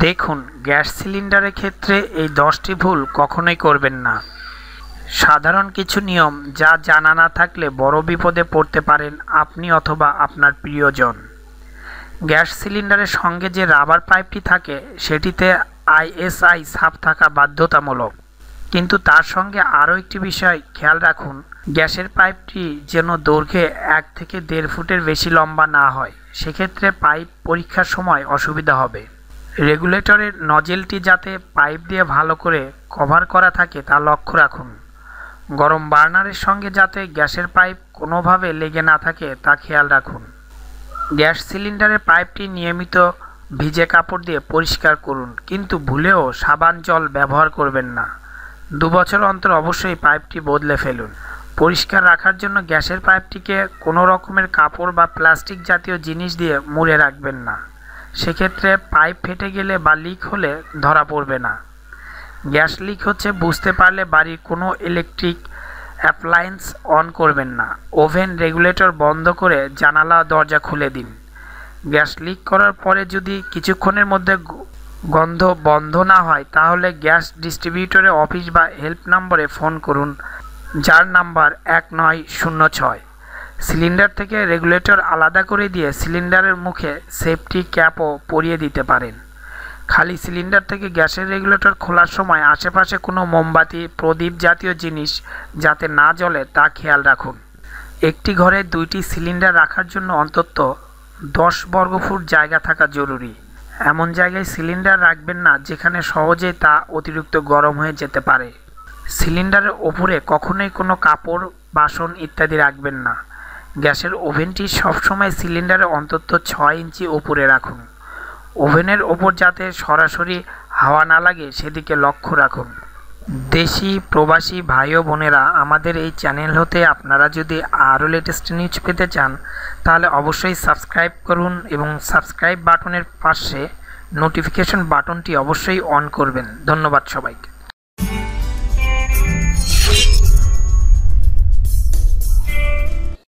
देखुन गैस सिलिंडारे क्षेत्रे ए 10टी भूल कखनोई करबेन ना। साधारण किछु नियम जा जाना ना थाकले बड़ो विपदे पड़ते पारेन आपनी अथवा आपनार प्रियजन। गैस सिलिंडारेर संगे जे राबार पाइपटी थाके सेटिते आईएसआई छाप थाका बाध्यतामूलक, किन्तु तार संगे आरो एकटी विषय ख्याल राखुन गैसेर पाइपटी जेन दैर्घ्ये 1 থেকে 1.5 फुटेर बेशी लम्बा ना हय। सेक्षेत्रे पाइप परीक्षार समय असुविधा हबे। रेगुलेटरेर नजेलटी जाते पाइप दिये भालो करे कभार करा थाके ता लक्ष्य राखुन। गरम बार्नारेर संगे जाते गैसेर पाइप कोनोभावे लेगे ना थाके ता खेयाल राखुन। गैस सिलिंडारेर पाइपटी नियमित भिजे कापड़ दिये परिष्कार करुन, किन्तु भूलेओ साबान जल व्यवहार करबेन ना। 2 বছর অন্তর অবশ্যই পাইপটি বদলে ফেলুন। পরিষ্কার রাখার জন্য গ্যাসের পাইপটিকে কোনো রকমের কাপড় বা প্লাস্টিক জাতীয় জিনিস দিয়ে মুড়ে রাখবেন না। সেক্ষেত্রে পাইপ ফেটে গেলে বা লিক হলে ধরা পড়বে না। গ্যাস লিক হচ্ছে বুঝতে পারলে বাড়ির কোনো ইলেকট্রিক অ্যাপ্লায়েন্স অন করবেন না। ওভেন রেগুলেটর বন্ধ করে জানালা দরজা খুলে দিন। গ্যাস লিক করার পরে যদি কিছুক্ষণের মধ্যে गंध बंध ना हय ताहले गैस डिस्ट्रीब्यूटरे अफिस बा हेल्प नम्बरे फोन करुन, जार नम्बर 1906। सिलिंडार थेके रेगुलेटर आलादा करे दिए सिलिंडारेर मुखे सेफ्टी कैपो परिये दिते पारेन। खाली सिलिंडार थेके गैसेर रेगुलेटर खोलार समय आशेपाशे कोनो मोमबाती प्रदीप जातीय जिनिस जाते ना जले ता खेयाल राखुन। एकटी घरे 2टी सिलिंडार राखार जन्य अंतत 10 वर्गफुट जायगा थाका जरूरी। एमन जगह सिलिंडार रखबें ना जेखाने सहजे ता अतिरिक्त गरम हो जेते पारे। सिलिंडारेर ओपरे कखनोई कोनो कापड़ बासन इत्यादि रखबें ना। गैसेर ओभेनटी सब समय सिलिंडारे अंतत 6 ইঞ্চি ओपरे राखुन। ओभेनेर ओपर जाते सरासरि हावा ना लागे सेदिके लक्ष्य राखुन। देशी प्रवासी भाई ओ बोनेरा आमादेर एई चैनल होते आपनारा जदि आरो लेटेस्ट न्यूज पेते चान ताहले अवश्य सबस्क्राइब करुन एवं सबस्क्राइब बाटनेर पाशे नोटिफिकेशन बाटनटी अवश्य अन करबेन। धन्यवाद सबाइके।